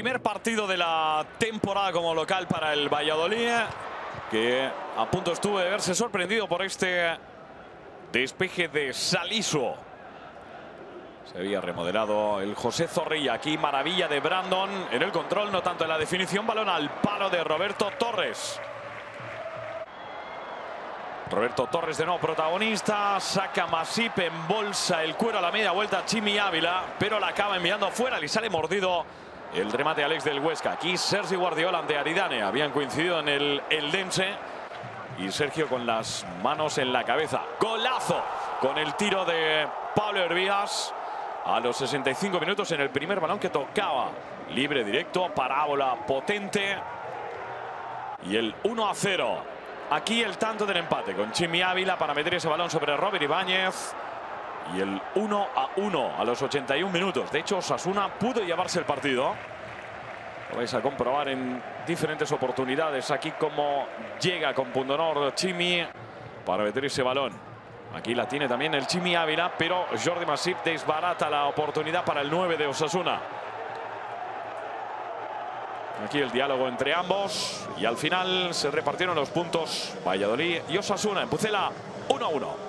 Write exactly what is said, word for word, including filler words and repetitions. Primer partido de la temporada como local para el Valladolid, que a punto estuvo de verse sorprendido por este despeje de Salisu. Se había remodelado el José Zorrilla. Aquí maravilla de Brandon en el control, no tanto en la definición. Balón al palo de Roberto Torres. Roberto Torres de nuevo protagonista. Saca Masip, en bolsa el cuero a la media vuelta. Chimy Ávila, pero la acaba enviando afuera. Le sale mordido el remate Alex del Huesca. Aquí Sergi Guardiola ante Aridane. Habían coincidido en el Eldense. Y Sergio con las manos en la cabeza. Golazo con el tiro de Pablo Hervías a los sesenta y cinco minutos en el primer balón que tocaba. Libre directo, parábola potente. Y el uno a cero. Aquí el tanto del empate con Chimy Ávila para meter ese balón sobre Robert Ibáñez. Y el uno a uno a los ochenta y uno minutos. De hecho, Osasuna pudo llevarse el partido. Lo vais a comprobar en diferentes oportunidades. Aquí como llega con Pundonor Chimy para meter ese balón. Aquí la tiene también el Chimy Ávila, pero Jordi Masip desbarata la oportunidad para el nueve de Osasuna. Aquí el diálogo entre ambos. Y al final se repartieron los puntos Valladolid y Osasuna. En Pucela, uno a uno.